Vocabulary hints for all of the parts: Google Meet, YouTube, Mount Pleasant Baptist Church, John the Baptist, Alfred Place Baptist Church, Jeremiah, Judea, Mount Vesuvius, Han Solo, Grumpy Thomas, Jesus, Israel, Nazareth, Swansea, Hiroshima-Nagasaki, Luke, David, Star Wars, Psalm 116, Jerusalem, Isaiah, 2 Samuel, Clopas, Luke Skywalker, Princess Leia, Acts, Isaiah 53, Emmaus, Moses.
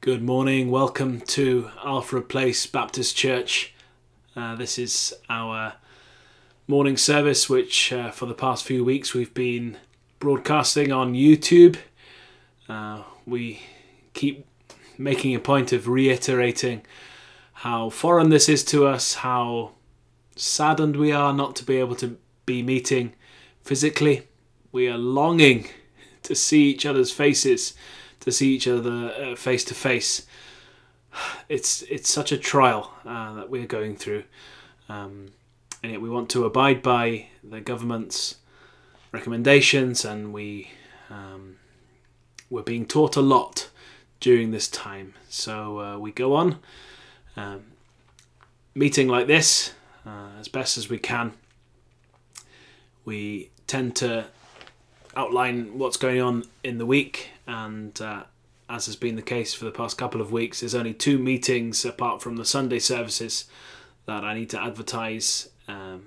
Good morning, welcome to Alfred Place Baptist Church. This is our morning service, which for the past few weeks we've been broadcasting on YouTube. We keep making a point of reiterating how foreign this is to us, how saddened we are not to be able to be meeting physically. We are longing to see each other's faces, to see each other face to face. It's such a trial that we're going through, and yet we want to abide by the government's recommendations, and we're being taught a lot during this time. So we go on meeting like this as best as we can. We tend to outline what's going on in the week, and as has been the case for the past couple of weeks, there's only two meetings apart from the Sunday services that I need to advertise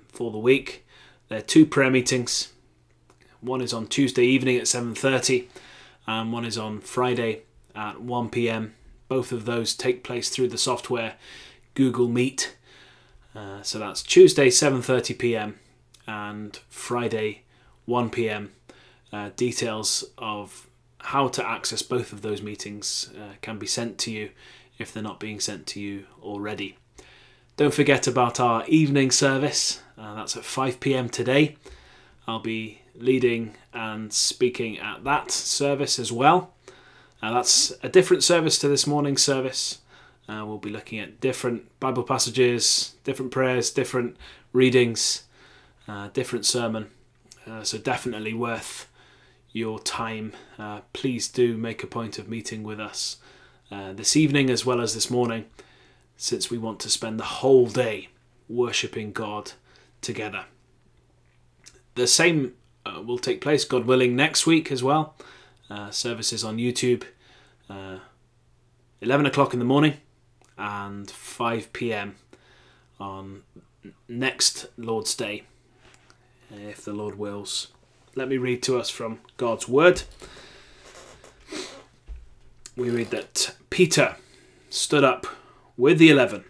for the week. There are two prayer meetings. One is on Tuesday evening at 7:30 and one is on Friday at 1 p.m. Both of those take place through the software Google Meet. So that's Tuesday 7:30 p.m. and Friday 1 p.m. Details of how to access both of those meetings can be sent to you if they're not being sent to you already. Don't forget about our evening service. That's at 5 p.m. today. I'll be leading and speaking at that service as well. That's a different service to this morning's service. We'll be looking at different Bible passages, different prayers, different readings, different sermon. So definitely worth your time. Please do make a point of meeting with us this evening as well as this morning, since we want to spend the whole day worshipping God together. The same will take place, God willing, next week as well. Services on YouTube, 11 o'clock in the morning and 5 p.m. on next Lord's Day, if the Lord wills. Let me read to us from God's word. We read that Peter stood up with the 11,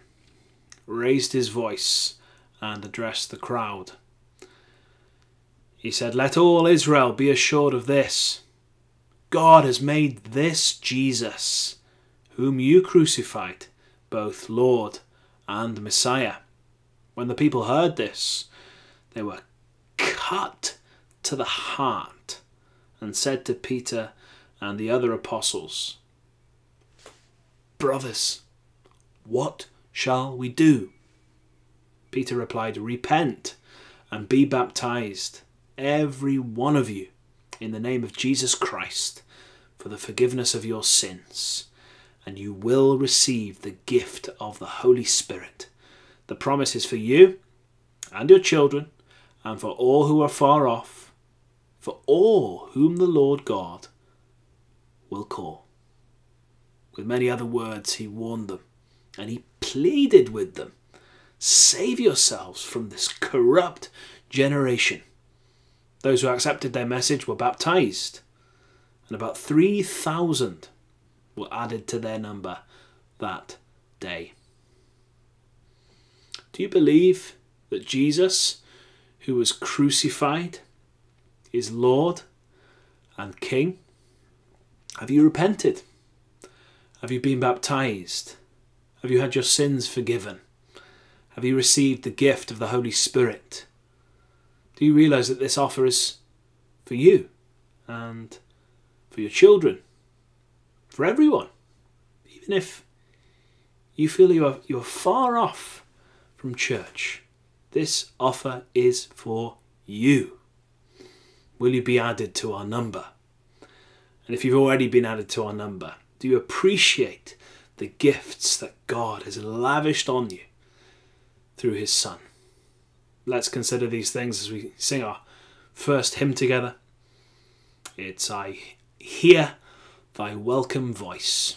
raised his voice and addressed the crowd. He said, "Let all Israel be assured of this. God has made this Jesus, whom you crucified, both Lord and Messiah." When the people heard this, they were cut to the heart and said to Peter and the other apostles, "Brothers, what shall we do?" Peter replied, "Repent and be baptized, every one of you, in the name of Jesus Christ, for the forgiveness of your sins, and you will receive the gift of the Holy Spirit. The promise is for you and your children, and for all who are far off, for all whom the Lord God will call." With many other words he warned them, and he pleaded with them, "Save yourselves from this corrupt generation." Those who accepted their message were baptized, and about 3,000 were added to their number that day. Do you believe that Jesus, who was crucified, is Lord and King? Have you repented? Have you been baptized? Have you had your sins forgiven? Have you received the gift of the Holy Spirit? Do you realize that this offer is for you and for your children, for everyone, even if you feel you are far off from church? This offer is for you. Will you be added to our number? And if you've already been added to our number, do you appreciate the gifts that God has lavished on you through his Son? Let's consider these things as we sing our first hymn together. It's "I Hear Thy Welcome Voice."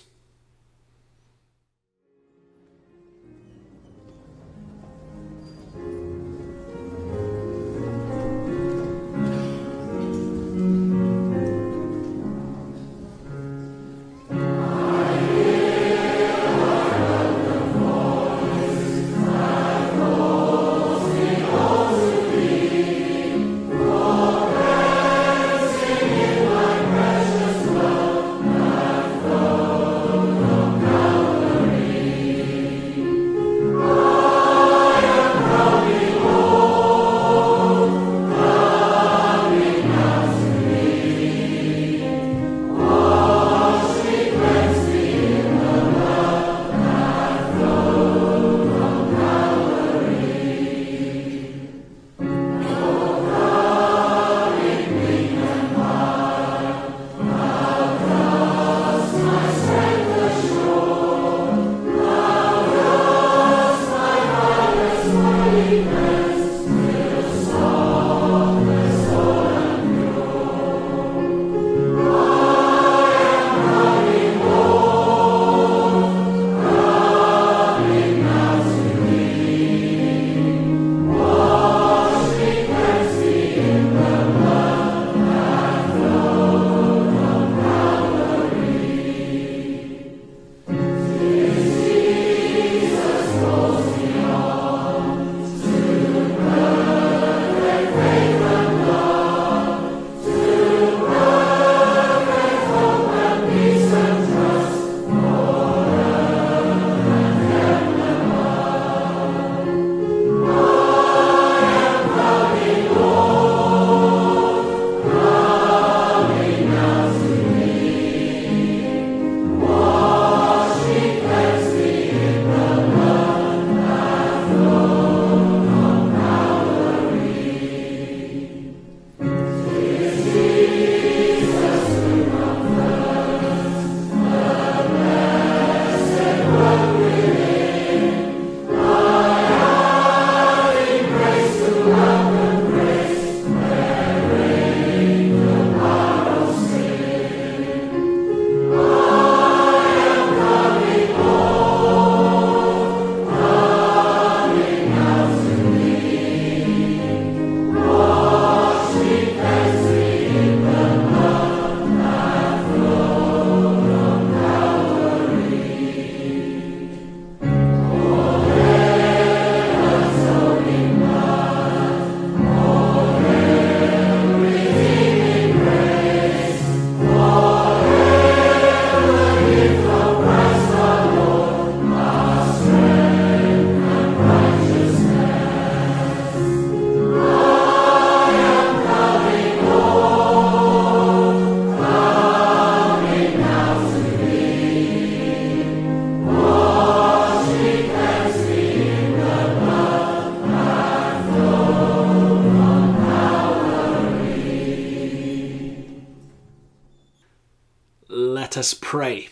Let us pray.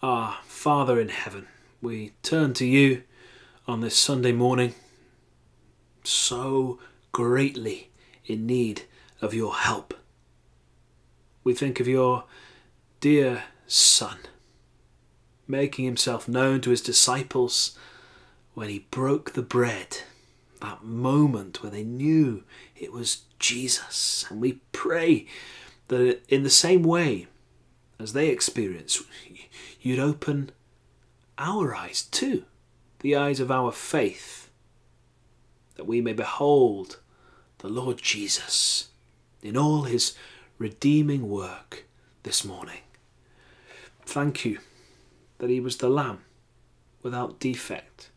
Our Father in heaven, we turn to you on this Sunday morning, so greatly in need of your help. We think of your dear Son, making himself known to his disciples when he broke the bread, that moment where they knew it was Jesus. And we pray that in the same way as they experience, you'd open our eyes too, the eyes of our faith, that we may behold the Lord Jesus in all his redeeming work this morning. Thank you that he was the Lamb without defect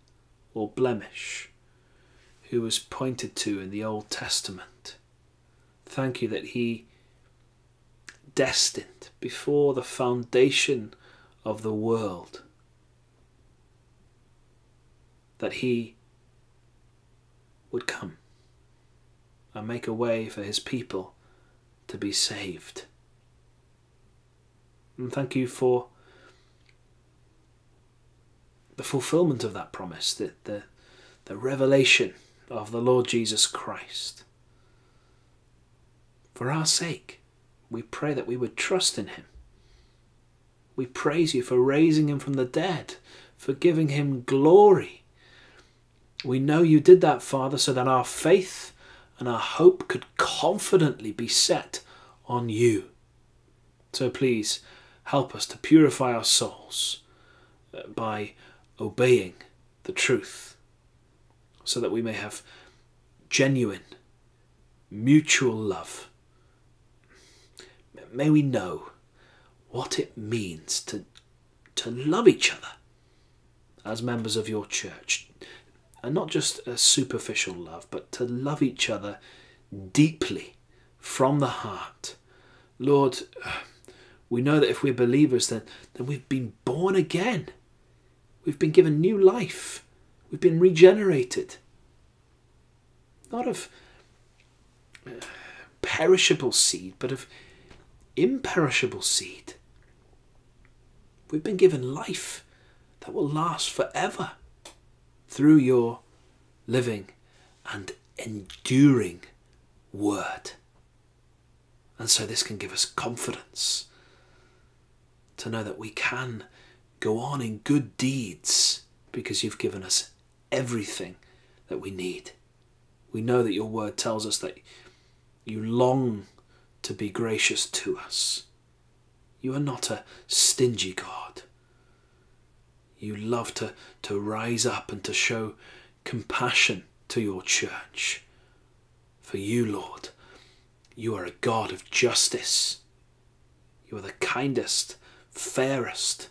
or blemish, who was pointed to in the Old Testament. Thank you that he destined before the foundation of the world, that he would come and make a way for his people to be saved. And thank you for the fulfillment of that promise, the revelation of the Lord Jesus Christ. For our sake, we pray that we would trust in him. We praise you for raising him from the dead, for giving him glory. We know you did that, Father, so that our faith and our hope could confidently be set on you. So please help us to purify our souls by obeying the truth, so that we may have genuine, mutual love. May we know what it means to love each other as members of your church. And not just a superficial love, but to love each other deeply from the heart. Lord, we know that if we're believers, then we've been born again. We've been given new life. We've been regenerated. Not of perishable seed, but of imperishable seed. We've been given life that will last forever through your living and enduring word. And so this can give us confidence to know that we can go on in good deeds, because you've given us everything that we need. We know that your word tells us that you long to be gracious to us. You are not a stingy God. You love to rise up and to show compassion to your church. For you, Lord, you are a God of justice. You are the kindest, fairest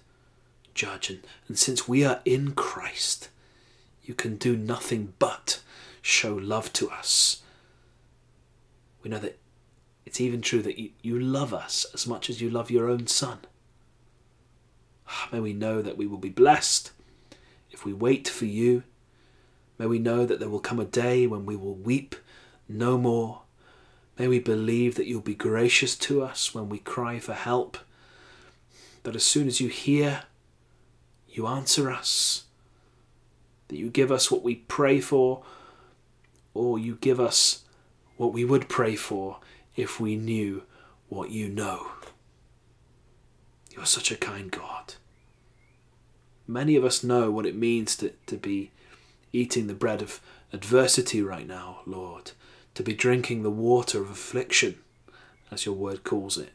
judge. And since we are in Christ, you can do nothing but show love to us. We know that it's even true that you love us as much as you love your own Son. May we know that we will be blessed if we wait for you. May we know that there will come a day when we will weep no more. May we believe that you'll be gracious to us when we cry for help. That as soon as you hear, you answer us. That you give us what we pray for, or you give us what we would pray for if we knew what you know. You're such a kind God. Many of us know what it means to be eating the bread of adversity right now, Lord, to be drinking the water of affliction, as your word calls it.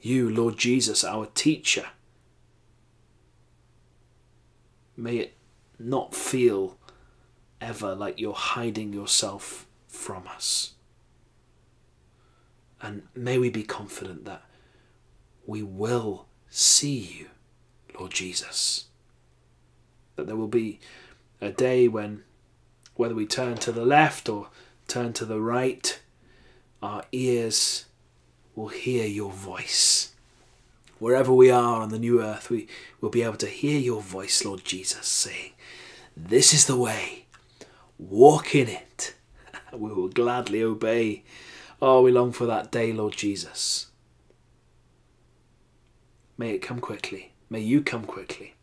You, Lord Jesus, our teacher, may it not feel ever like you're hiding yourself from us. And may we be confident that we will see you, Lord Jesus. That there will be a day when, whether we turn to the left or turn to the right, our ears will hear your voice. Wherever we are on the new earth, we will be able to hear your voice, Lord Jesus, saying, "This is the way, walk in it." We will gladly obey Oh, we long for that day, Lord Jesus. May it come quickly. May you come quickly.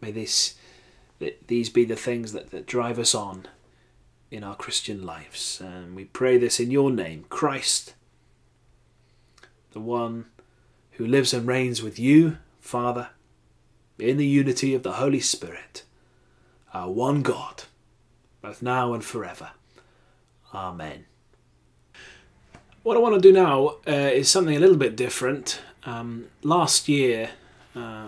May these be the things that drive us on in our Christian lives. And we pray this in your name, Christ, the one who lives and reigns with you, Father, in the unity of the Holy Spirit, our one God, both now and forever. Amen. What I want to do now is something a little bit different. Last year, a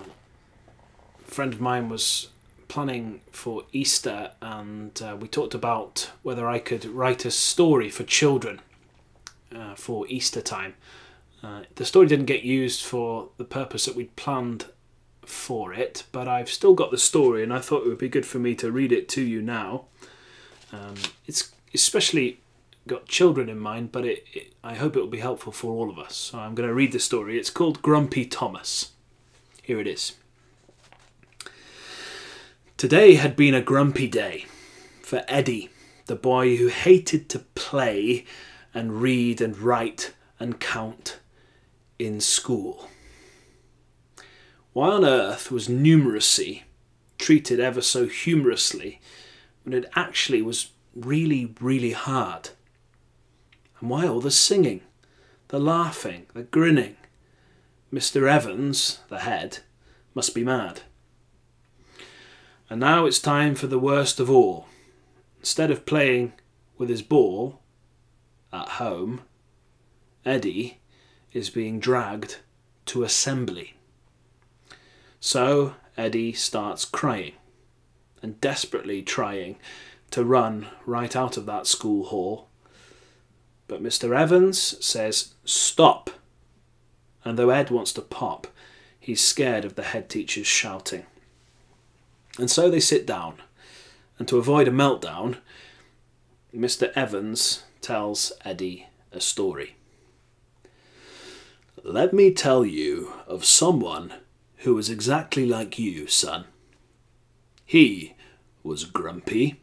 friend of mine was planning for Easter, and we talked about whether I could write a story for children for Easter time. The story didn't get used for the purpose that we'd planned for it, but I've still got the story, and I thought it would be good for me to read it to you now. It's especially got children in mind, but I hope it will be helpful for all of us. So I'm going to read the story. It's called Grumpy Thomas. Here it is. Today had been a grumpy day for Eddie, the boy who hated to play and read and write and count in school. Why on earth was numeracy treated ever so humorously when it actually was really, really hard? And why all the singing, the laughing, the grinning? Mr. Evans, the head, must be mad. And now it's time for the worst of all. Instead of playing with his ball at home, Eddie is being dragged to assembly. So Eddie starts crying and desperately trying to run right out of that school hall. But Mr. Evans says, "Stop!" And though Ed wants to pop, he's scared of the head teacher's shouting. And so they sit down, and to avoid a meltdown, Mr. Evans tells Eddie a story. "Let me tell you of someone who was exactly like you, son. He was grumpy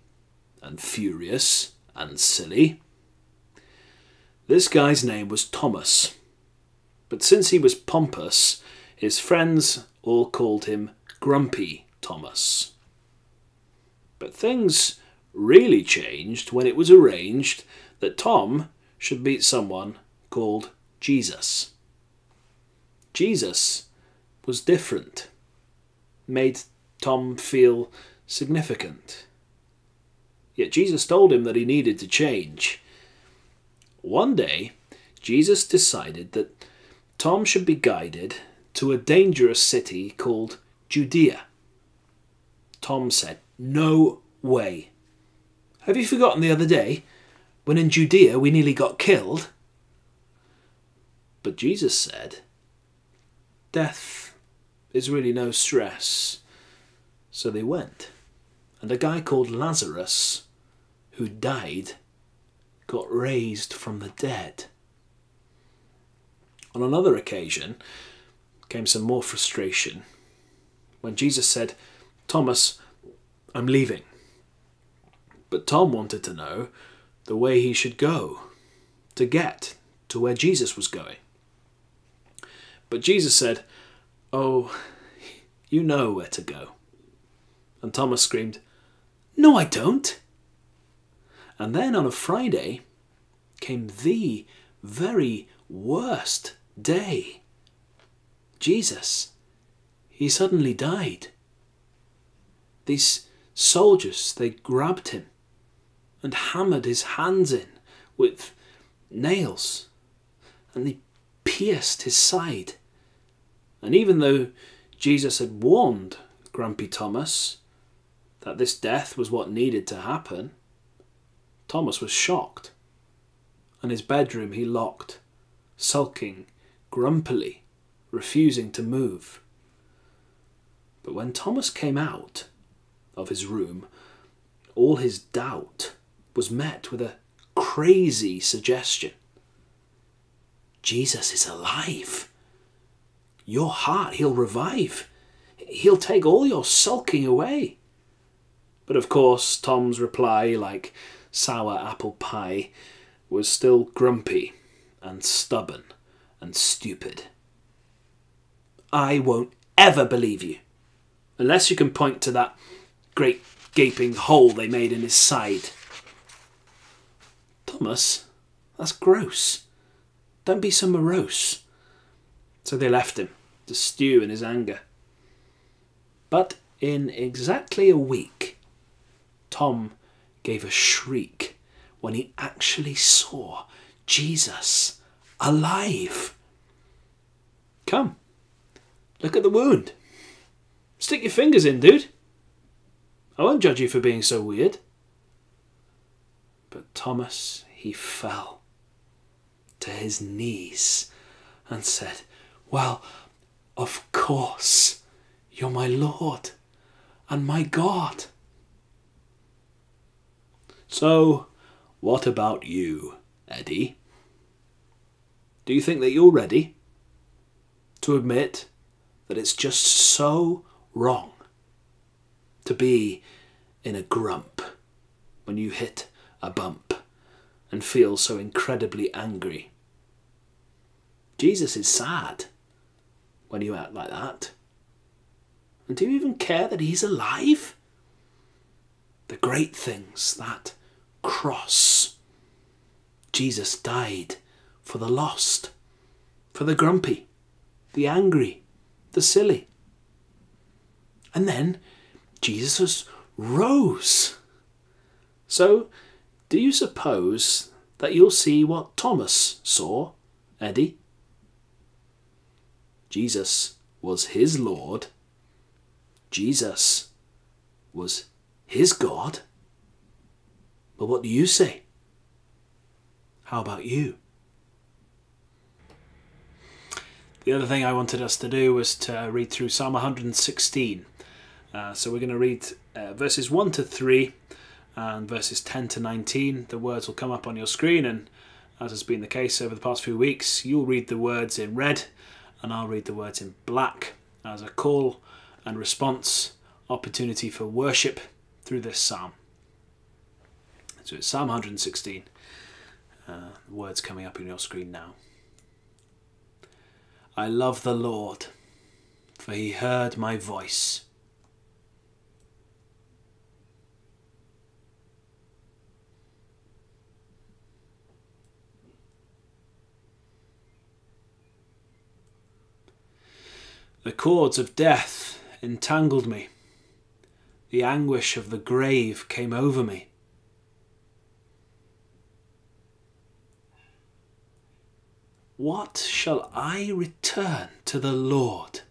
and furious and silly. This guy's name was Thomas, but since he was pompous, his friends all called him Grumpy Thomas. But things really changed when it was arranged that Tom should meet someone called Jesus. Jesus was different, made Tom feel significant. Yet Jesus told him that he needed to change. One day, Jesus decided that Tom should be guided to a dangerous city called Judea. Tom said, "No way. Have you forgotten the other day when in Judea we nearly got killed?" But Jesus said, "Death is really no stress." So they went, and a guy called Lazarus, who died, got raised from the dead. On another occasion came some more frustration when Jesus said, "Thomas, I'm leaving." But Tom wanted to know the way he should go to get to where Jesus was going. But Jesus said, "Oh, you know where to go." And Thomas screamed, "No, I don't." And then on a Friday came the very worst day. Jesus, he suddenly died. These soldiers, they grabbed him and hammered his hands in with nails, and they pierced his side. And even though Jesus had warned Grumpy Thomas that this death was what needed to happen, Thomas was shocked, and his bedroom he locked, sulking, grumpily, refusing to move. But when Thomas came out of his room, all his doubt was met with a crazy suggestion. "Jesus is alive. Your heart he'll revive. He'll take all your sulking away." But of course Tom's reply, like sour apple pie, was still grumpy and stubborn and stupid. I won't ever believe you. Unless you can point to that great gaping hole they made in his side. Thomas, that's gross. Don't be so morose. So they left him to stew in his anger. But in exactly a week, Tom gave a shriek when he actually saw Jesus alive. Come, look at the wound. Stick your fingers in, dude. I won't judge you for being so weird. But Thomas, he fell to his knees and said, well, of course, you're my Lord and my God. So, what about you, Eddie? Do you think that you're ready to admit that it's just so wrong to be in a grump when you hit a bump and feel so incredibly angry? Jesus is sad when you act like that. And do you even care that he's alive? The great things, that cross. Jesus died for the lost, for the grumpy, the angry, the silly. And then Jesus rose. So do you suppose that you'll see what Thomas saw, Eddie? Jesus was his Lord. Jesus was his God. But what do you say? How about you? The other thing I wanted us to do was to read through Psalm 116. So we're going to read verses 1 to 3 and verses 10 to 19. The words will come up on your screen, and as has been the case over the past few weeks, you'll read the words in red and I'll read the words in black as a call and response opportunity for worship through this psalm. So it's Psalm 116. The words coming up on your screen now. I love the Lord, for he heard my voice. The cords of death entangled me. The anguish of the grave came over me. What shall I return to the Lord?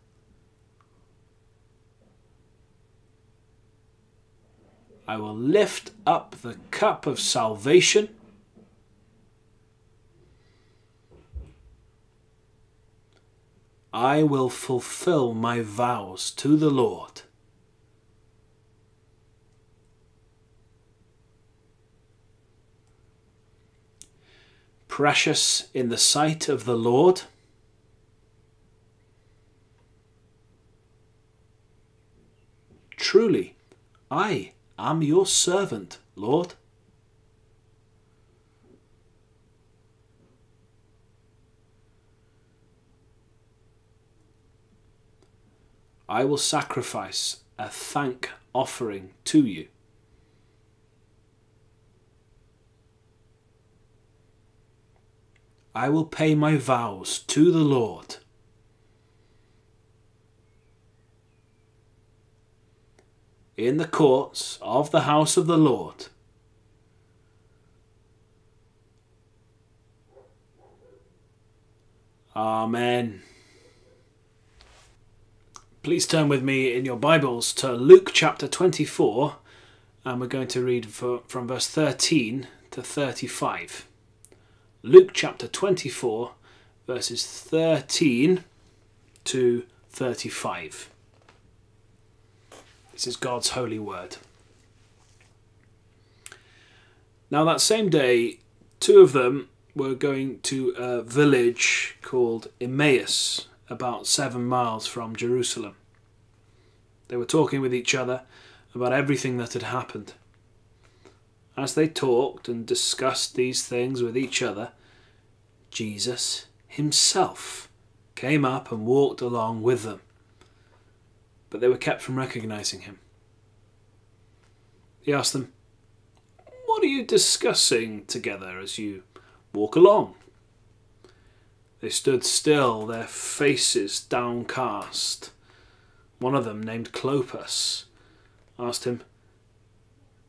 I will lift up the cup of salvation. I will fulfill my vows to the Lord. Precious in the sight of the Lord, truly I am your servant, Lord. I will sacrifice a thank offering to you. I will pay my vows to the Lord. In the courts of the house of the Lord, Amen. Please turn with me in your Bibles to Luke chapter 24, and we're going to read from verse 13 to 35. Luke chapter 24, verses 13 to 35. This is God's holy word. Now that same day, two of them were going to a village called Emmaus, about 7 miles from Jerusalem. They were talking with each other about everything that had happened. As they talked and discussed these things with each other, Jesus himself came up and walked along with them, but they were kept from recognizing him. He asked them, "What are you discussing together as you walk along?" They stood still, their faces downcast. One of them, named Clopas, asked him,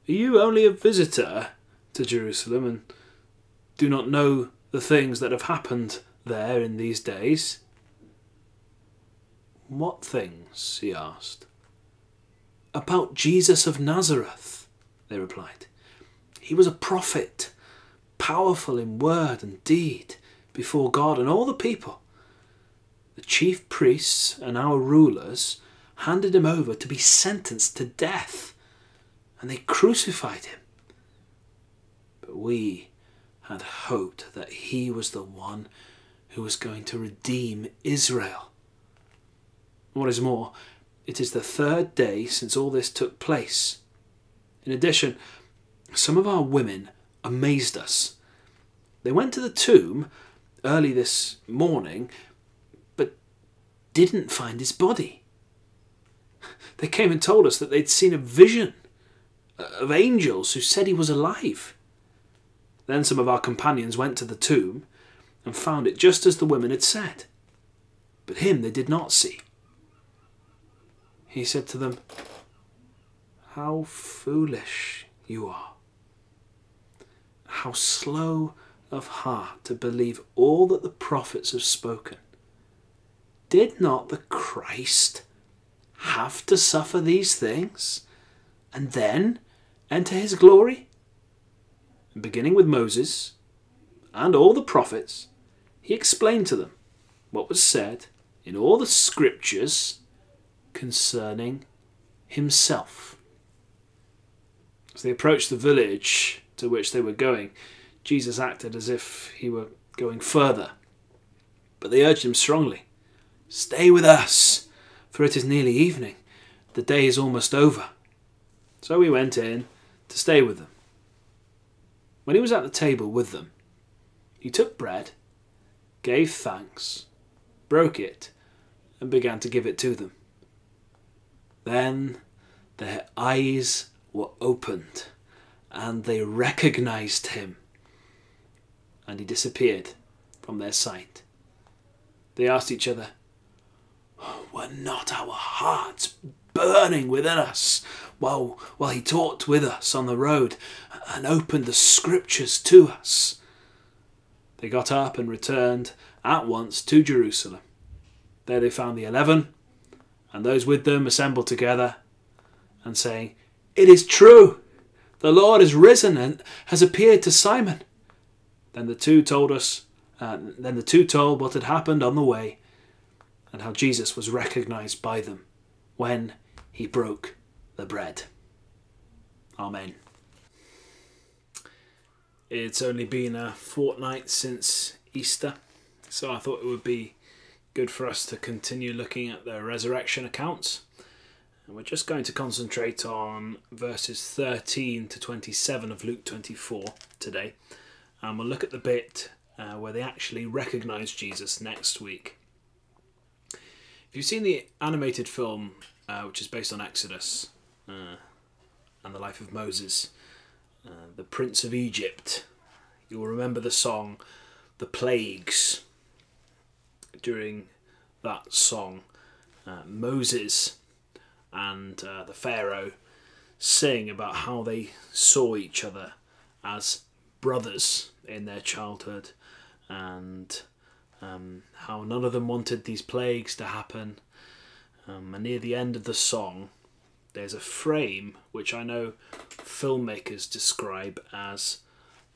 "Are you only a visitor to Jerusalem and do not know the things that have happened there in these days?" "What things?" he asked. "About Jesus of Nazareth," they replied. "He was a prophet, powerful in word and deed before God and all the people. The chief priests and our rulers handed him over to be sentenced to death, and they crucified him. But we had hoped that he was the one who was going to redeem Israel. What is more, it is the third day since all this took place. In addition, some of our women amazed us. They went to the tomb early this morning, but didn't find his body. They came and told us that they'd seen a vision of angels who said he was alive. Then some of our companions went to the tomb and found it just as the women had said, but him they did not see." He said to them, "How foolish you are! How slow of heart to believe all that the prophets have spoken. Did not the Christ have to suffer these things and then enter his glory? Beginning with Moses and all the prophets, he explained to them what was said in all the scriptures concerning himself." As they approached the village to which they were going, Jesus acted as if he were going further, but they urged him strongly, "Stay with us, for it is nearly evening. The day is almost over." So he went in to stay with them. When he was at the table with them, he took bread, gave thanks, broke it, and began to give it to them. Then their eyes were opened, and they recognized him, and he disappeared from their sight. They asked each other, "Were not our hearts burning within us while he talked with us on the road and opened the scriptures to us?" They got up and returned at once to Jerusalem. There they found the 11 and those with them assembled together and saying, "It is true, the Lord is risen and has appeared to Simon." Then the two told what had happened on the way and how Jesus was recognized by them when he broke the bread. Amen. It's only been a fortnight since Easter, so I thought it would be good for us to continue looking at the resurrection accounts. And we're just going to concentrate on verses 13 to 27 of Luke 24 today. And we'll look at the bit where they actually recognize Jesus next week. If you've seen the animated film, which is based on Exodus and the life of Moses, the Prince of Egypt, you will remember the song, "The Plagues." During that song, Moses and the Pharaoh sing about how they saw each other as brothers in their childhood, and how none of them wanted these plagues to happen. And near the end of the song, there's a frame which I know filmmakers describe as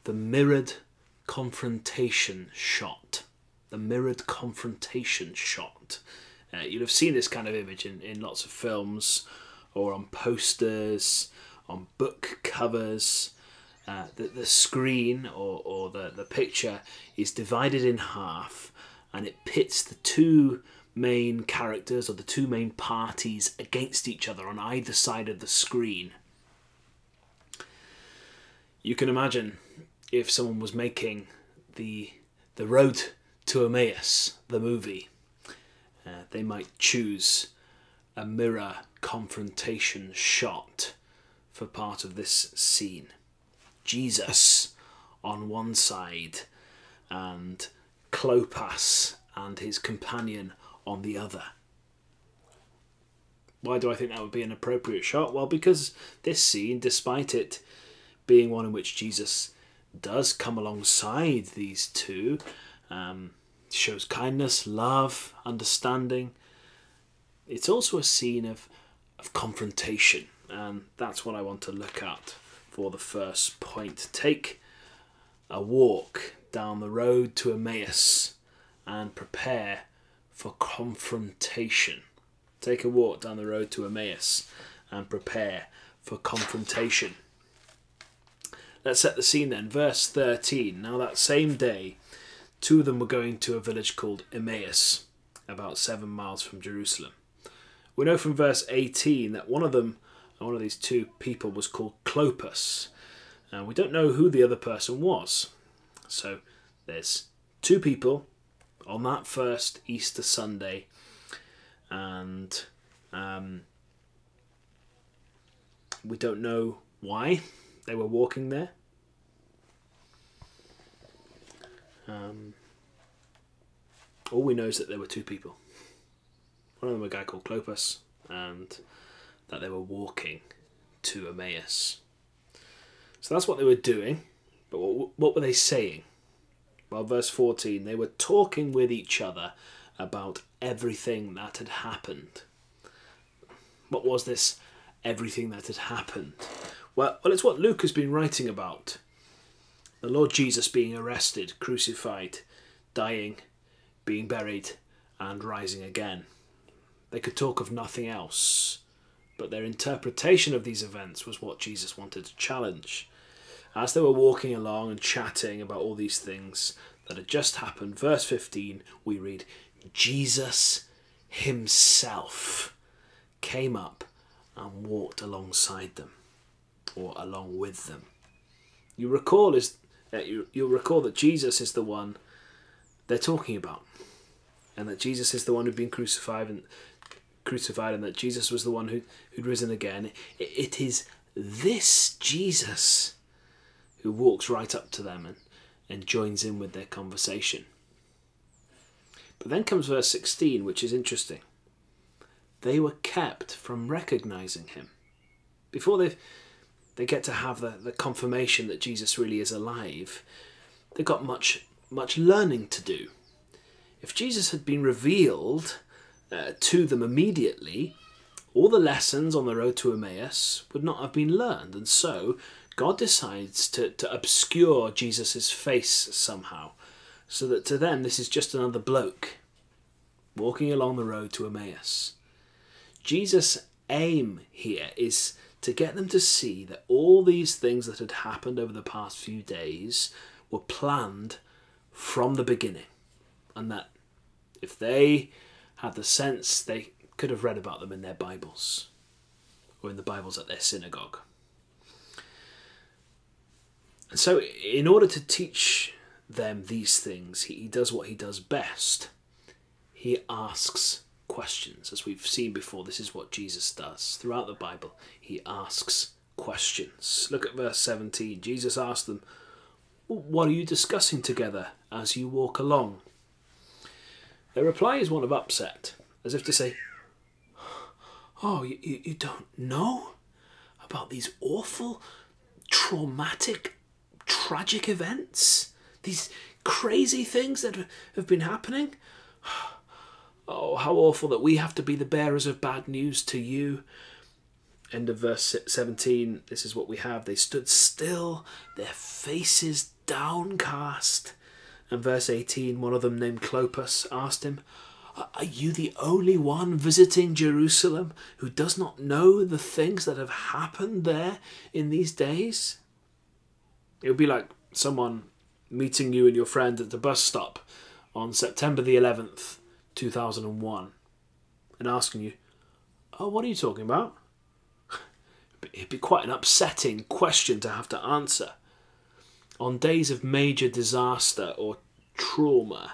the mirrored confrontation shot. The mirrored confrontation shot. You'll have seen this kind of image in lots of films, or on posters, on book covers. The screen or the picture is divided in half, and it pits the two main characters or the two main parties against each other on either side of the screen. You can imagine if someone was making the Road to Emmaus, the movie, they might choose a mirror confrontation shot for part of this scene. Jesus on one side and Clopas and his companion on the other. Why do I think that would be an appropriate shot? Well, because this scene, despite it being one in which Jesus does come alongside these two, shows kindness, love, understanding, it's also a scene of confrontation, and that's what I want to look at for the first point. Take a walk down the road to Emmaus and prepare for confrontation. Take a walk down the road to Emmaus and prepare for confrontation. Let's set the scene then. Verse 13. Now that same day, two of them were going to a village called Emmaus, about 7 miles from Jerusalem. We know from verse 18 that one of these two people was called Clopas. And we don't know who the other person was. So there's two people on that first Easter Sunday, and we don't know why they were walking there. All we know is that there were two people. One of them was a guy called Clopas, and that they were walking to Emmaus. So that's what they were doing, but what were they saying? Well, verse 14, they were talking with each other about everything that had happened. What was this everything that had happened? Well, it's what Luke has been writing about. The Lord Jesus being arrested, crucified, dying, being buried, and rising again. They could talk of nothing else, but their interpretation of these events was what Jesus wanted to challenge. As they were walking along and chatting about all these things that had just happened, verse 15, we read, Jesus himself came up and walked alongside them, or along with them. You'll recall that Jesus is the one they're talking about, and that Jesus is the one who'd been crucified, and that Jesus was the one who'd risen again. It is this Jesus who walks right up to them and joins in with their conversation. But then comes verse 16, which is interesting. They were kept from recognizing him. Before they get to have the confirmation that Jesus really is alive, they've got much learning to do. If Jesus had been revealed to them immediately, all the lessons on the road to Emmaus would not have been learned, and so God decides to obscure Jesus' face somehow, so that to them this is just another bloke walking along the road to Emmaus. Jesus' aim here is to get them to see that all these things that had happened over the past few days were planned from the beginning, and that if they had the sense, they could have read about them in their Bibles or in the Bibles at their synagogue. And so in order to teach them these things, he does what he does best. He asks questions. As we've seen before, this is what Jesus does throughout the Bible. He asks questions. Look at verse 17. Jesus asked them, "What are you discussing together as you walk along?" Their reply is one of upset, as if to say, "Oh, you don't know about these awful, traumatic, tragic events? These crazy things that have been happening? Oh, how awful that we have to be the bearers of bad news to you." End of verse 17, this is what we have. They stood still, their faces downcast. And verse 18, one of them named Clopas asked him, "Are you the only one visiting Jerusalem who does not know the things that have happened there in these days?" It would be like someone meeting you and your friend at the bus stop on September the 11th, 2001, and asking you, "Oh, what are you talking about?" It'd be quite an upsetting question to have to answer. on days of major disaster or trauma,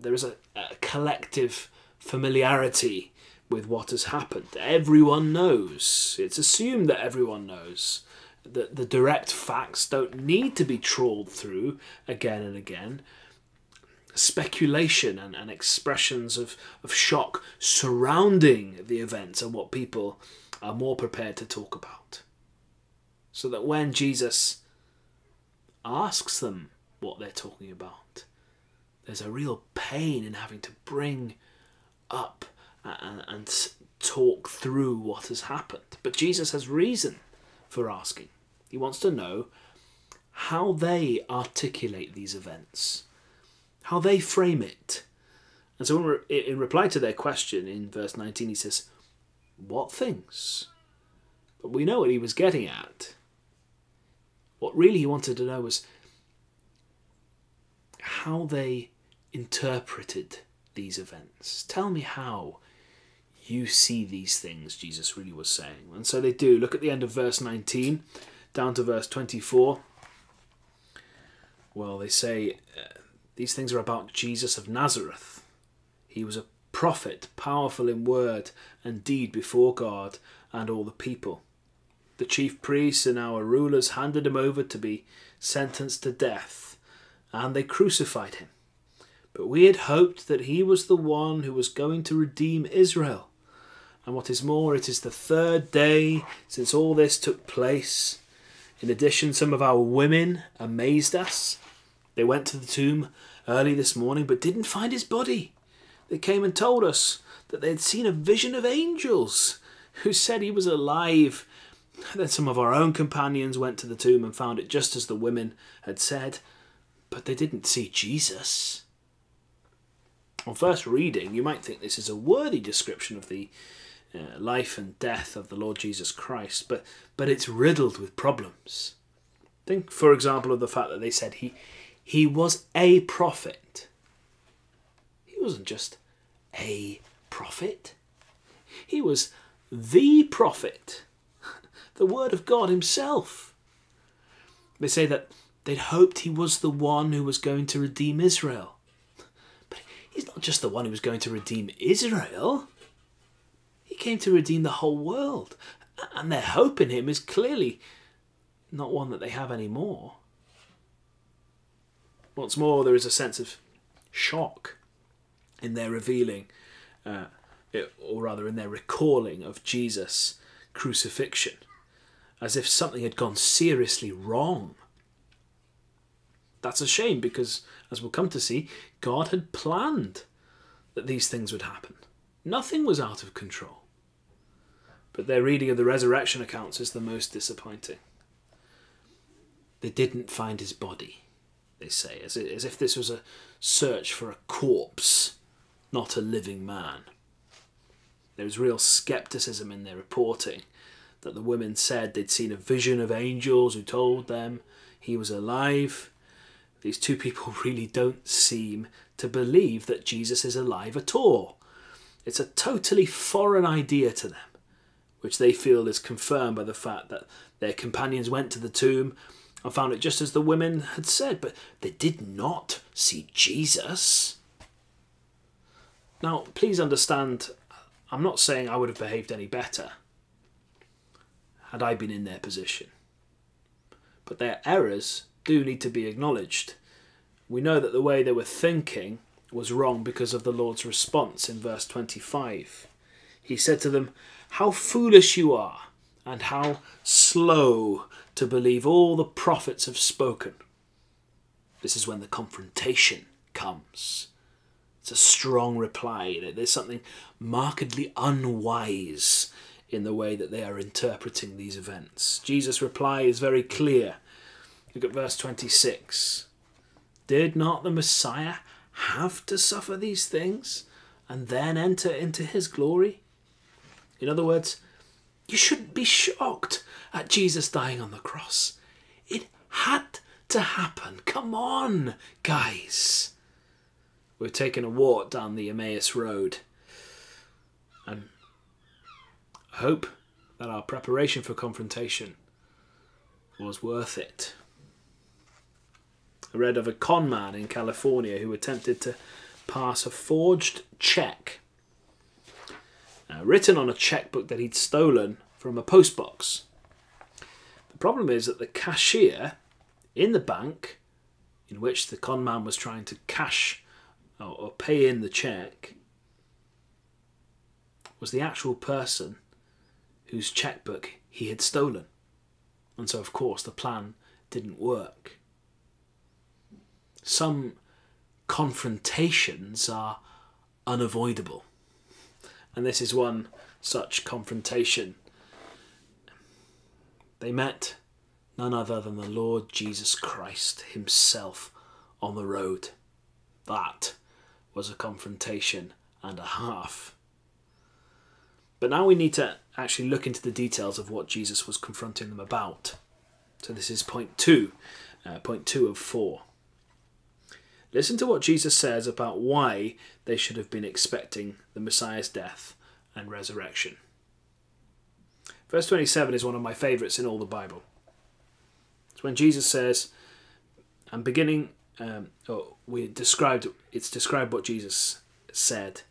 there is a collective familiarity with what has happened. Everyone knows. It's assumed that everyone knows. That the direct facts don't need to be trawled through again and again. Speculation and expressions of shock surrounding the event are what people are more prepared to talk about. So that when Jesus asks them what they're talking about, there's a real pain in having to bring up and talk through what has happened. But Jesus has reason for asking. He wants to know how they articulate these events, how they frame it. And so in reply to their question in verse 19, he says, "What things?" But we know what he was getting at. What really he wanted to know was how they interpreted these events. Tell me how you see these things, Jesus really was saying. And so they do. Look at the end of verse 19, down to verse 24. Well, they say, these things are about Jesus of Nazareth. He was a prophet, powerful in word and deed before God and all the people. The chief priests and our rulers handed him over to be sentenced to death, and they crucified him. But we had hoped that he was the one who was going to redeem Israel. And what is more, it is the third day since all this took place. In addition, some of our women amazed us. They went to the tomb early this morning, but didn't find his body. They came and told us that they had seen a vision of angels who said he was alive. And then some of our own companions went to the tomb and found it just as the women had said, but they didn't see Jesus. On first reading, you might think this is a worthy description of the life and death of the Lord Jesus Christ, but it's riddled with problems. Think, for example, of the fact that they said he was a prophet. He wasn't just a prophet. He was the prophet, the Word of God himself. They say that they'd hoped he was the one who was going to redeem Israel. He's not just the one who was going to redeem Israel. He came to redeem the whole world. And their hope in him is clearly not one that they have anymore. Once more, there is a sense of shock in their revealing, or rather in their recalling of Jesus' crucifixion, as if something had gone seriously wrong. That's a shame because, as we'll come to see, God had planned that these things would happen. Nothing was out of control. But their reading of the resurrection accounts is the most disappointing. They didn't find his body, they say, as if this was a search for a corpse, not a living man. There is real scepticism in their reporting that the women said they'd seen a vision of angels who told them he was alive. These two people really don't seem to believe that Jesus is alive at all. It's a totally foreign idea to them, which they feel is confirmed by the fact that their companions went to the tomb and found it just as the women had said, but they did not see Jesus. Now, please understand, I'm not saying I would have behaved any better had I been in their position. But their errors do need to be acknowledged. We know that the way they were thinking was wrong because of the Lord's response in verse 25. He said to them, "How foolish you are, and how slow to believe all the prophets have spoken." This is when the confrontation comes. It's a strong reply. There's something markedly unwise in the way that they are interpreting these events. Jesus' reply is very clear. Look at verse 26. "Did not the Messiah have to suffer these things and then enter into his glory?" In other words, you shouldn't be shocked at Jesus dying on the cross. It had to happen. Come on, guys. We've taken a walk down the Emmaus Road, and I hope that our preparation for confrontation was worth it. I read of a con man in California who attempted to pass a forged check written on a checkbook that he'd stolen from a postbox. The problem is that the cashier in the bank in which the con man was trying to cash or pay in the check was the actual person whose checkbook he had stolen. And so, of course, the plan didn't work. Some confrontations are unavoidable. And this is one such confrontation. They met none other than the Lord Jesus Christ himself on the road. That was a confrontation and a half. But now we need to actually look into the details of what Jesus was confronting them about. So this is point two of four. Listen to what Jesus says about why they should have been expecting the Messiah's death and resurrection. Verse 27 is one of my favourites in all the Bible. It's when Jesus says, it's described what Jesus said,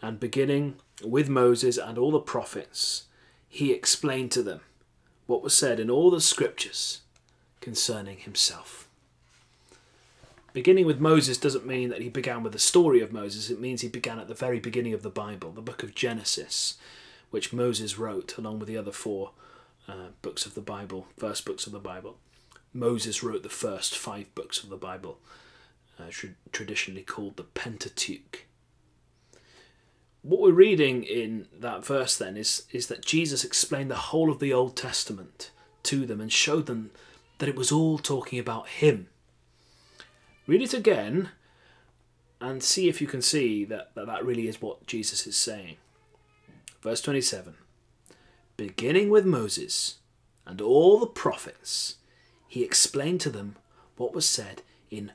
and beginning with Moses and all the prophets, he explained to them what was said in all the scriptures concerning himself. Beginning with Moses doesn't mean that he began with the story of Moses. It means he began at the very beginning of the Bible, the book of Genesis, which Moses wrote along with the other four books of the Bible, first books of the Bible. Moses wrote the first five books of the Bible, traditionally called the Pentateuch. What we're reading in that verse then is that Jesus explained the whole of the Old Testament to them and showed them that it was all talking about him. Read it again and see if you can see that really is what Jesus is saying. Verse 27, beginning with Moses and all the prophets, he explained to them what was said in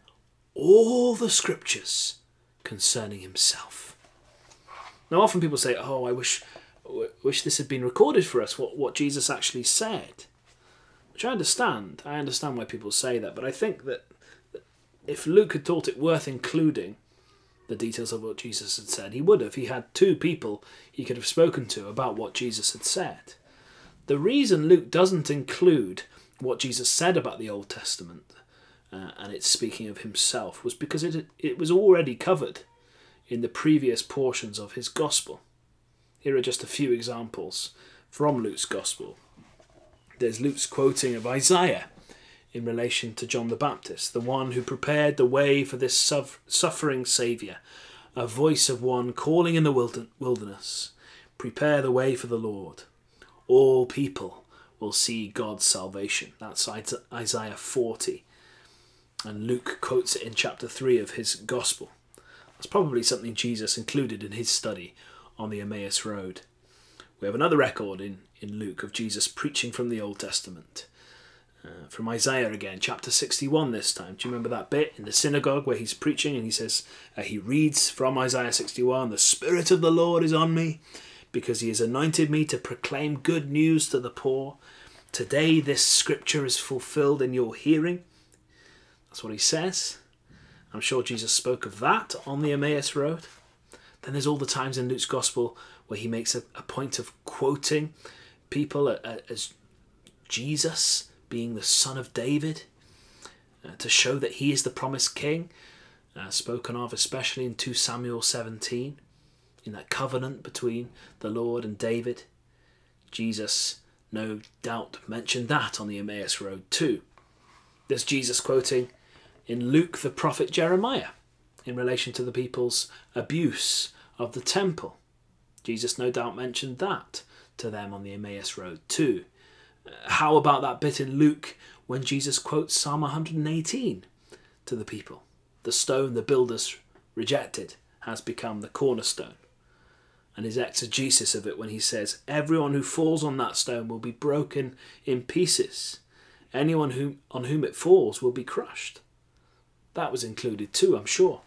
all the scriptures concerning himself. Now, often people say, oh, I wish this had been recorded for us, what Jesus actually said. Which I understand. I understand why people say that. But I think that if Luke had thought it worth including the details of what Jesus had said, he would have. He had two people he could have spoken to about what Jesus had said. The reason Luke doesn't include what Jesus said about the Old Testament and its speaking of himself was because it was already covered in the previous portions of his Gospel. Here are just a few examples from Luke's Gospel. There's Luke's quoting of Isaiah in relation to John the Baptist, the one who prepared the way for this suffering Saviour, a voice of one calling in the wilderness, prepare the way for the Lord. All people will see God's salvation. That's Isaiah 40. And Luke quotes it in chapter 3 of his Gospel. That's probably something Jesus included in his study on the Emmaus Road. We have another record in Luke of Jesus preaching from the Old Testament. From Isaiah again, chapter 61 this time. Do you remember that bit in the synagogue where he's preaching and he says, he reads from Isaiah 61, the Spirit of the Lord is on me, because he has anointed me to proclaim good news to the poor. Today this scripture is fulfilled in your hearing. That's what he says. I'm sure Jesus spoke of that on the Emmaus Road. Then there's all the times in Luke's Gospel where he makes a point of quoting people as Jesus being the son of David to show that he is the promised king, spoken of especially in 2 Samuel 17. In that covenant between the Lord and David. Jesus, no doubt, mentioned that on the Emmaus Road too. There's Jesus quoting in Luke the prophet Jeremiah in relation to the people's abuse of the temple. Jesus no doubt mentioned that to them on the Emmaus Road too. How about that bit in Luke when Jesus quotes Psalm 118 to the people? The stone the builders rejected has become the cornerstone. And his exegesis of it when he says, everyone who falls on that stone will be broken in pieces. Anyone on whom it falls will be crushed. That was included too, I'm sure.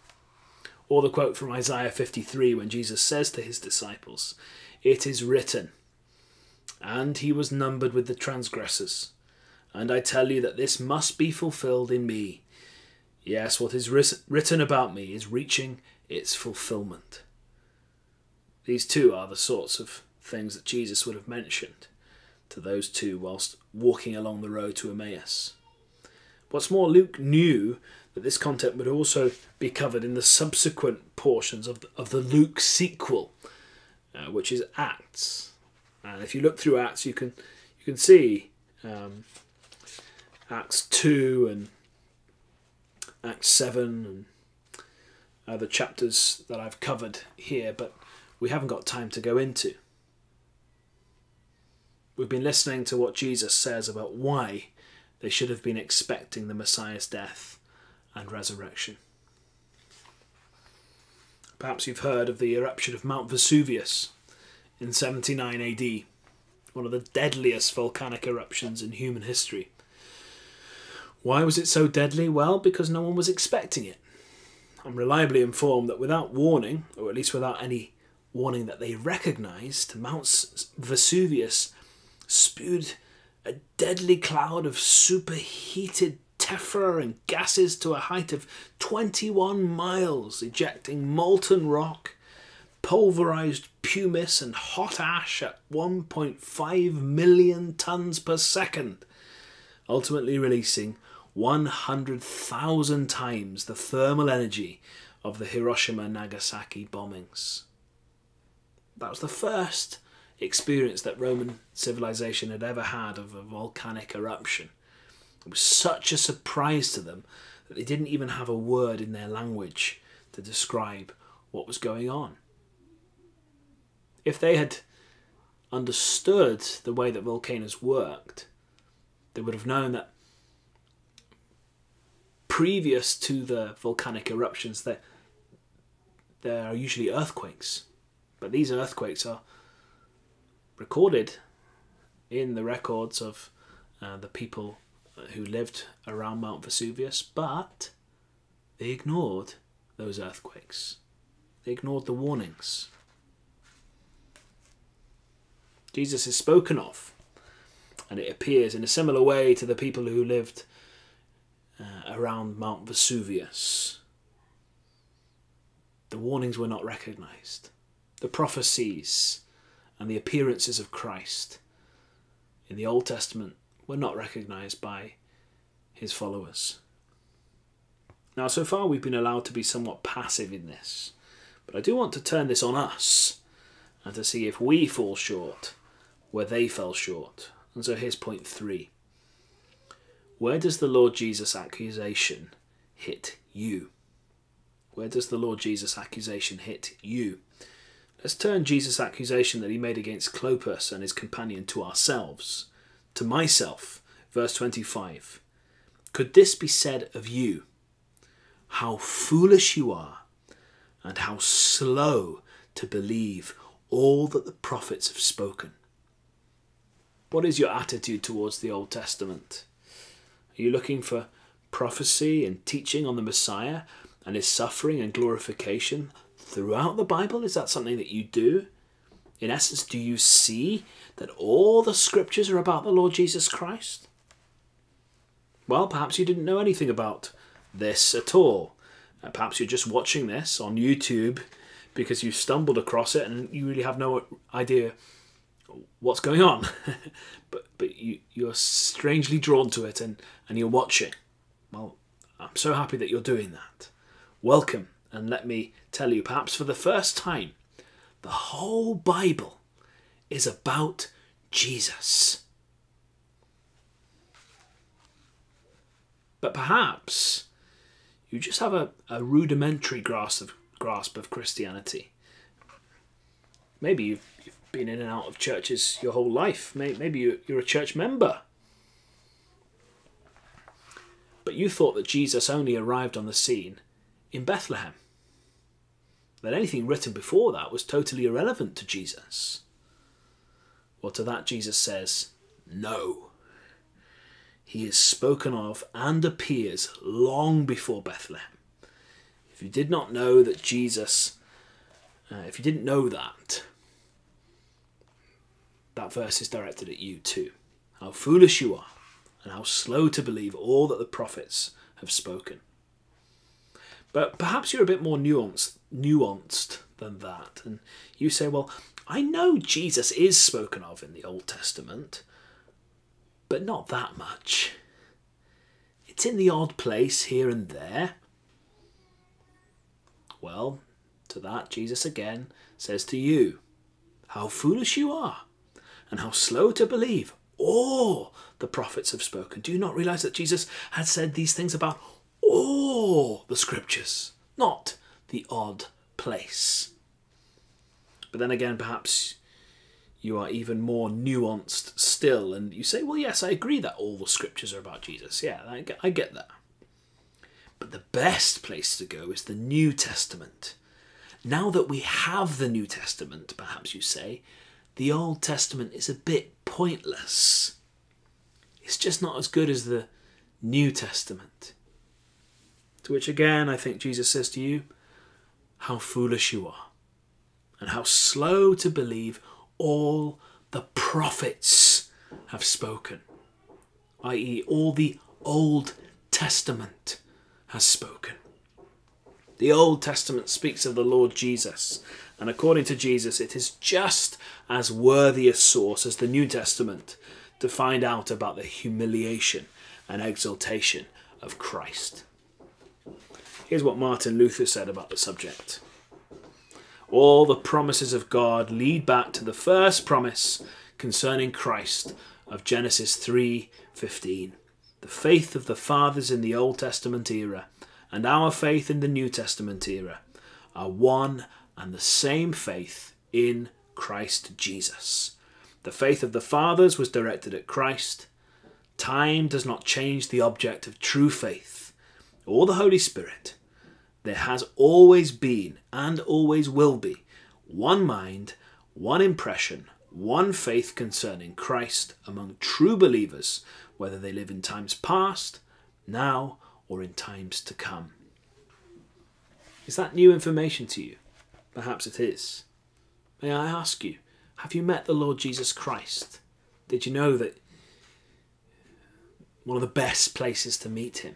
Or the quote from Isaiah 53 when Jesus says to his disciples, it is written, and he was numbered with the transgressors. And I tell you that this must be fulfilled in me. Yes, what is written about me is reaching its fulfillment. These two are the sorts of things that Jesus would have mentioned to those two whilst walking along the road to Emmaus. What's more, Luke knew that this content would also be covered in the subsequent portions of the Luke sequel, which is Acts. And if you look through Acts, you can see Acts 2 and Acts 7 and other chapters that I've covered here, but we haven't got time to go into. We've been listening to what Jesus says about why they should have been expecting the Messiah's death and resurrection. Perhaps you've heard of the eruption of Mount Vesuvius in 79 AD, one of the deadliest volcanic eruptions in human history. Why was it so deadly? Well, because no one was expecting it. I'm reliably informed that without warning, or at least without any warning that they recognised, Mount Vesuvius spewed a deadly cloud of superheated tephra and gases to a height of 21 miles, ejecting molten rock, pulverised pumice and hot ash at 1.5 million tonnes per second, ultimately releasing 100,000 times the thermal energy of the Hiroshima-Nagasaki bombings. That was the first experience that Roman civilization had ever had of a volcanic eruption. It was such a surprise to them that they didn't even have a word in their language to describe what was going on. If they had understood the way that volcanoes worked, they would have known that previous to the volcanic eruptions there are usually earthquakes, but these earthquakes are recorded in the records of the people who lived around Mount Vesuvius, but they ignored those earthquakes. They ignored the warnings. Jesus is spoken of, and it appears in a similar way to the people who lived around Mount Vesuvius. The warnings were not recognised. The prophecies and the appearances of Christ in the Old Testament were not recognised by his followers. Now, so far we've been allowed to be somewhat passive in this, but I do want to turn this on us and to see if we fall short where they fell short. And so here's point three. Where does the Lord Jesus' accusation hit you? Where does the Lord Jesus' accusation hit you? Let's turn Jesus' accusation that he made against Clopas and his companion to ourselves, to myself. Verse 25. Could this be said of you? How foolish you are, and how slow to believe all that the prophets have spoken. What is your attitude towards the Old Testament? Are you looking for prophecy and teaching on the Messiah and his suffering and glorification throughout the Bible? Is that something that you do? In essence, do you see that all the scriptures are about the Lord Jesus Christ? Well, perhaps you didn't know anything about this at all. Perhaps you're just watching this on YouTube because you stumbled across it and you really have no idea what's going on. but you're strangely drawn to it and you're watching. Well, I'm so happy that you're doing that. Welcome. And let me tell you, perhaps for the first time, the whole Bible is about Jesus. But perhaps you just have a rudimentary grasp of Christianity. Maybe you've been in and out of churches your whole life. Maybe you're a church member. But you thought that Jesus only arrived on the scene in Bethlehem, that anything written before that was totally irrelevant to Jesus. Well, to that Jesus says, no. He is spoken of and appears long before Bethlehem. If you did not know that Jesus, if you didn't know that, that verse is directed at you too. How foolish you are, and how slow to believe all that the prophets have spoken. But perhaps you're a bit more nuanced than that, and you say, well, I know Jesus is spoken of in the Old Testament, but not that much. It's in the odd place here and there. Well, to that Jesus again says to you, how foolish you are, and how slow to believe all the prophets have spoken. Do you not realise that Jesus had said these things about all the scriptures, not the odd place? But then again, perhaps you are even more nuanced still, and you say, well, yes, I agree that all the scriptures are about Jesus. Yeah, I get that. But the best place to go is the New Testament. Now that we have the New Testament, perhaps you say, the Old Testament is a bit pointless. It's just not as good as the New Testament. To which again, I think Jesus says to you, how foolish you are, and how slow to believe all the prophets have spoken, i.e. all the Old Testament has spoken. The Old Testament speaks of the Lord Jesus, and according to Jesus, it is just as worthy a source as the New Testament to find out about the humiliation and exaltation of Christ. Here's what Martin Luther said about the subject. All the promises of God lead back to the first promise concerning Christ of Genesis 3:15. The faith of the fathers in the Old Testament era and our faith in the New Testament era are one and the same faith in Christ Jesus. The faith of the fathers was directed at Christ. Time does not change the object of true faith or the Holy Spirit. There has always been and always will be one mind, one impression, one faith concerning Christ among true believers, whether they live in times past, now, or in times to come. Is that new information to you? Perhaps it is. May I ask you, have you met the Lord Jesus Christ? Did you know that one of the best places to meet him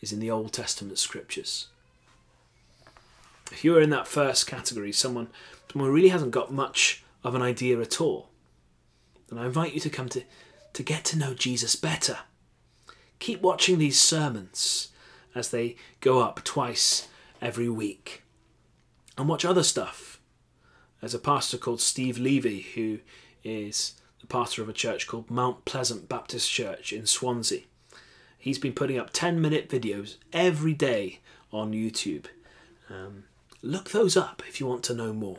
is in the Old Testament scriptures? If you are in that first category, someone who really hasn't got much of an idea at all, then I invite you to come to get to know Jesus better. Keep watching these sermons as they go up twice every week. And watch other stuff. There's a pastor called Steve Levy, who is the pastor of a church called Mount Pleasant Baptist Church in Swansea. He's been putting up 10-minute videos every day on YouTube. Look those up if you want to know more.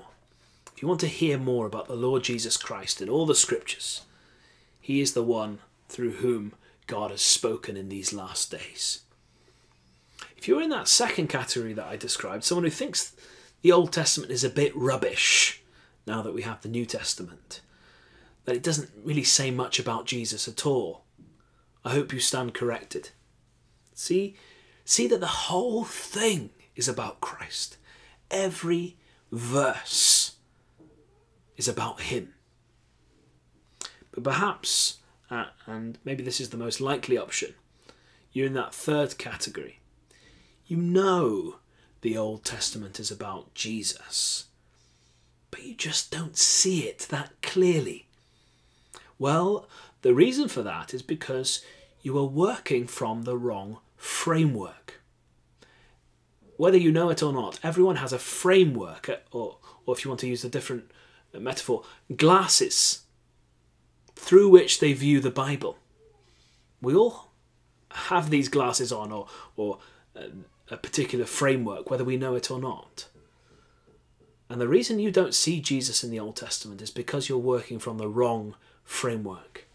If you want to hear more about the Lord Jesus Christ in all the scriptures, he is the one through whom God has spoken in these last days. If you're in that second category that I described, someone who thinks the Old Testament is a bit rubbish now that we have the New Testament, that it doesn't really say much about Jesus at all, I hope you stand corrected. See that the whole thing is about Christ. Every verse is about him. But perhaps, and maybe this is the most likely option, you're in that third category. You know the Old Testament is about Jesus, but you just don't see it that clearly. Well, the reason for that is because you are working from the wrong framework. Whether you know it or not, everyone has a framework, or if you want to use a different metaphor, glasses through which they view the Bible. We all have these glasses on, or a particular framework, whether we know it or not. And the reason you don't see Jesus in the Old Testament is because you're working from the wrong framework.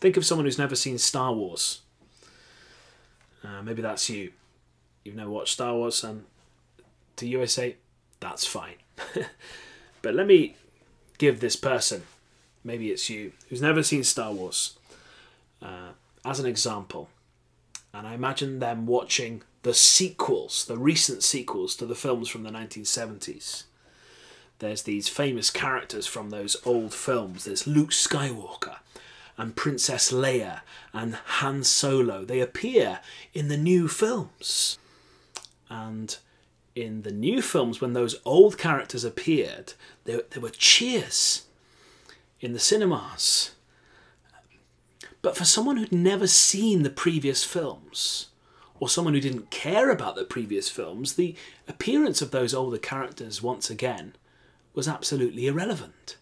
Think of someone who's never seen Star Wars. Maybe that's you. You've never watched Star Wars, and to you I say, that's fine. But let me give this person, maybe it's you, who's never seen Star Wars, as an example. And I imagine them watching the sequels, the recent sequels to the films from the 1970s. There's these famous characters from those old films. There's Luke Skywalker and Princess Leia and Han Solo. They appear in the new films. And in the new films, when those old characters appeared, there were cheers in the cinemas. But for someone who'd never seen the previous films, or someone who didn't care about the previous films, the appearance of those older characters once again was absolutely irrelevant.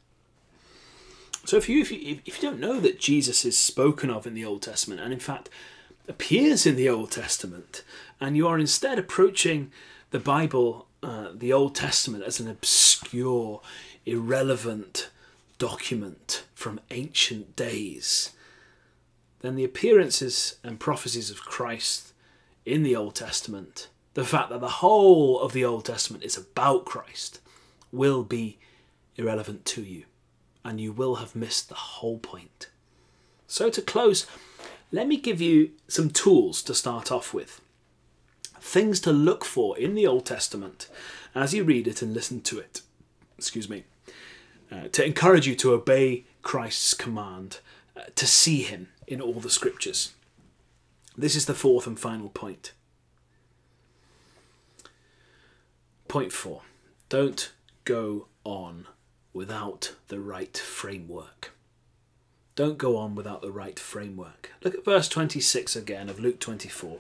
So if you don't know that Jesus is spoken of in the Old Testament, and in fact appears in the Old Testament, and you are instead approaching the Bible, the Old Testament, as an obscure, irrelevant document from ancient days, then the appearances and prophecies of Christ in the Old Testament, the fact that the whole of the Old Testament is about Christ, will be irrelevant to you, and you will have missed the whole point. So to close, let me give you some tools to start off with, things to look for in the Old Testament as you read it and listen to it, to encourage you to obey Christ's command to see him in all the scriptures. This is the fourth and final point. Point four, don't go on without the right framework. Don't go on without the right framework. Look at verse 26 again of Luke 24.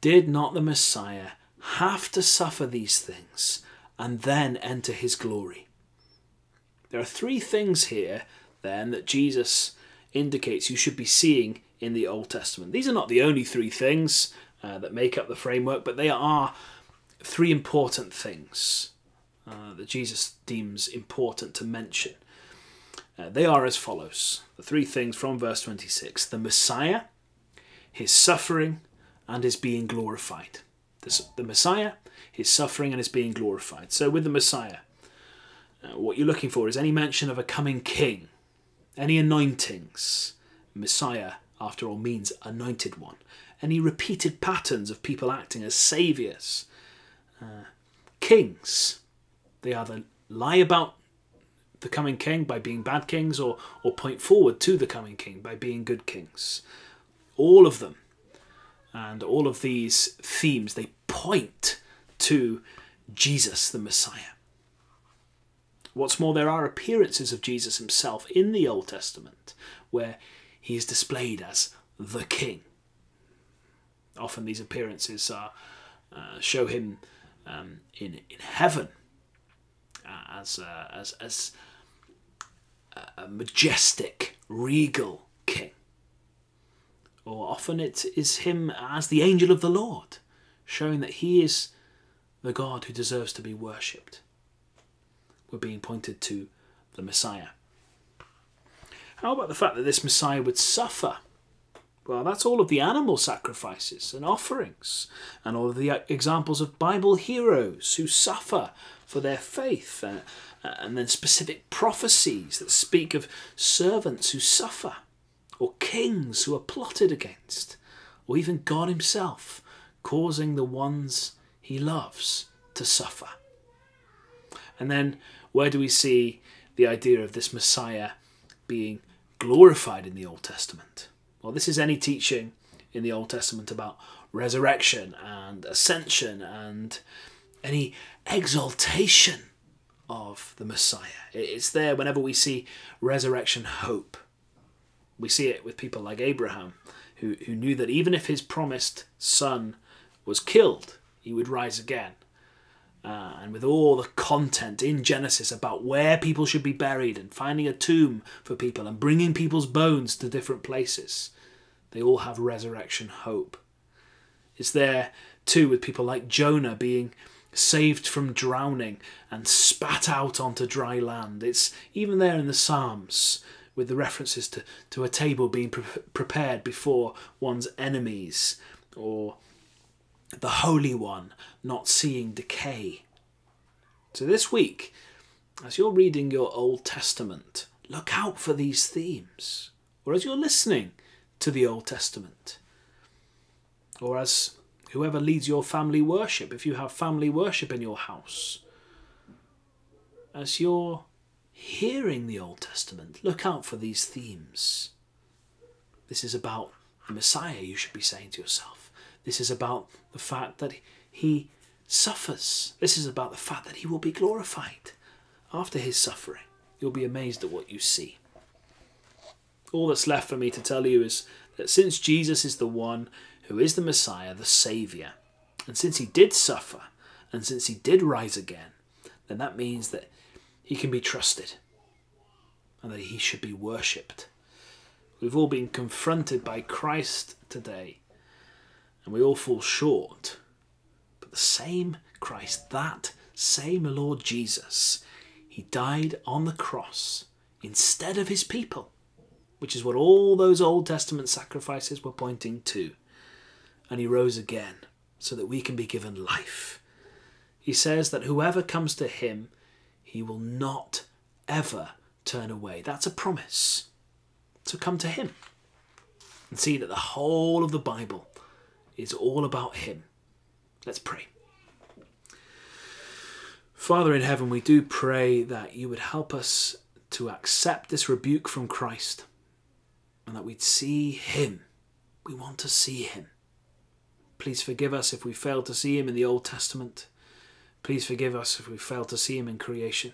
Did not the Messiah have to suffer these things and then enter his glory? There are three things here then that Jesus indicates you should be seeing in the Old Testament. These are not the only three things that make up the framework, but they are three important things that Jesus deems important to mention. They are as follows, the three things from verse 26. The Messiah, his suffering, and his being glorified. The Messiah, his suffering, and his being glorified. So with the Messiah, what you're looking for is any mention of a coming king, any anointings. Messiah, after all, means anointed one. Any repeated patterns of people acting as saviours. Kings, they either lie about the coming king by being bad kings, or point forward to the coming king by being good kings. All of them, and all of these themes, they point to Jesus the Messiah. What's more, there are appearances of Jesus himself in the Old Testament where he is displayed as the king. Often these appearances are, show him in heaven as a majestic, regal king. Or often it is him as the angel of the Lord, showing that he is the God who deserves to be worshipped. We're being pointed to the Messiah. How about the fact that this Messiah would suffer? Well, that's all of the animal sacrifices and offerings, and all of the examples of Bible heroes who suffer for their faith, and then specific prophecies that speak of servants who suffer, or kings who are plotted against, or even God himself causing the ones he loves to suffer. And then where do we see the idea of this Messiah being glorified in the Old Testament? Well, this is any teaching in the Old Testament about resurrection and ascension and any exaltation of the Messiah. It's there whenever we see resurrection hope. We see it with people like Abraham, who knew that even if his promised son was killed, he would rise again. And with all the content in Genesis about where people should be buried and finding a tomb for people and bringing people's bones to different places, they all have resurrection hope. It's there too with people like Jonah being saved from drowning and spat out onto dry land. It's even there in the Psalms with the references to a table being prepared before one's enemies, or the Holy One not seeing decay. So this week, as you're reading your Old Testament, look out for these themes. Or as you're listening to the Old Testament, or as whoever leads your family worship, if you have family worship in your house, as you're hearing the Old Testament, look out for these themes. This is about the Messiah, you should be saying to yourself. This is about the fact that he suffers. This is about the fact that he will be glorified after his suffering. You'll be amazed at what you see. All that's left for me to tell you is that since Jesus is the one who is the Messiah, the Saviour, and since he did suffer, and since he did rise again, then that means that he can be trusted and that he should be worshipped. We've all been confronted by Christ today, and we all fall short. But the same Christ, that same Lord Jesus, he died on the cross instead of his people, which is what all those Old Testament sacrifices were pointing to. And he rose again so that we can be given life. He says that whoever comes to him, he will not ever turn away. That's a promise. So come to him and see that the whole of the Bible is all about him. Let's pray. Father in heaven, we do pray that you would help us to accept this rebuke from Christ and that we'd see him. We want to see him. Please forgive us if we fail to see him in the Old Testament. Please forgive us if we fail to see him in creation.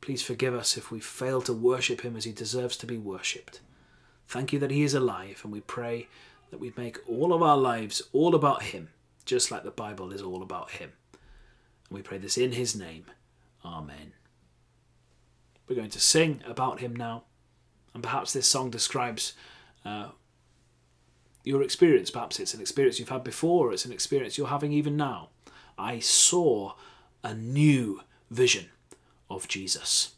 Please forgive us if we fail to worship him as he deserves to be worshipped. Thank you that he is alive, and we pray that we'd make all of our lives all about him, just like the Bible is all about him. And we pray this in his name. Amen. We're going to sing about him now, and perhaps this song describes your experience. Perhaps it's an experience you've had before, or it's an experience you're having even now. I saw a new vision of Jesus.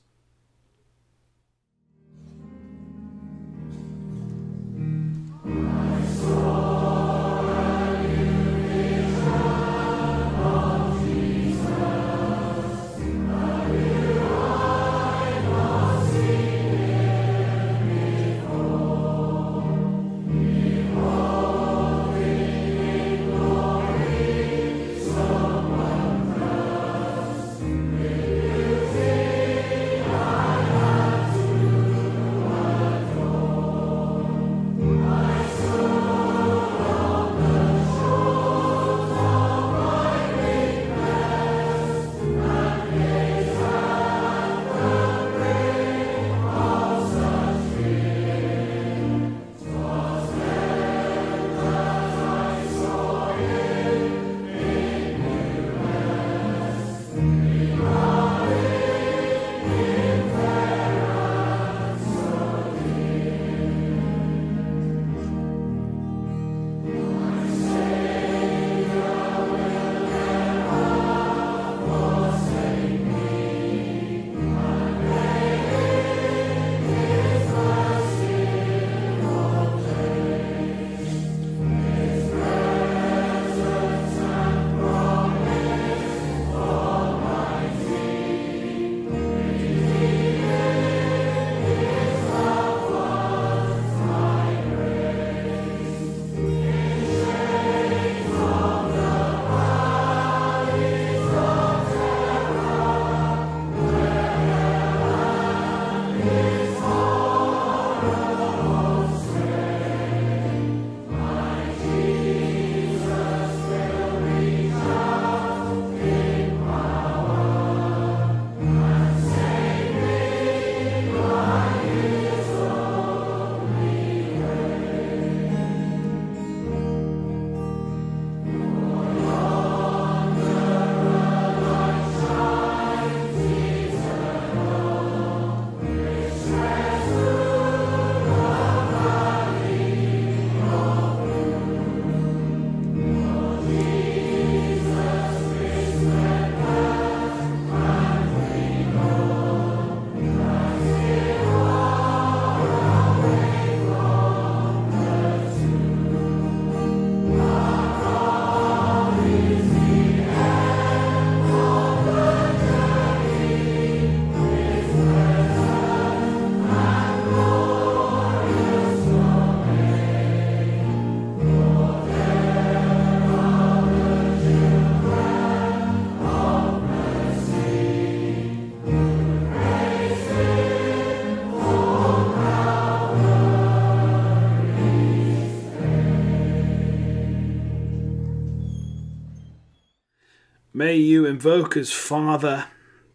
May you invoke as Father,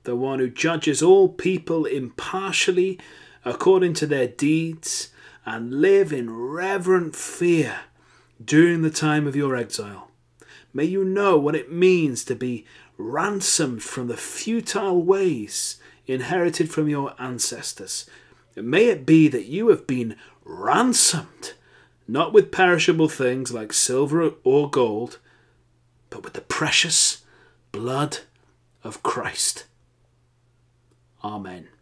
the one who judges all people impartially according to their deeds, and live in reverent fear during the time of your exile. May you know what it means to be ransomed from the futile ways inherited from your ancestors. May it be that you have been ransomed, not with perishable things like silver or gold, but with the precious blood of Christ. Amen.